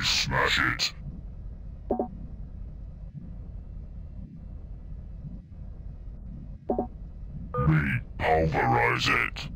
I smash it. Me pulverize it.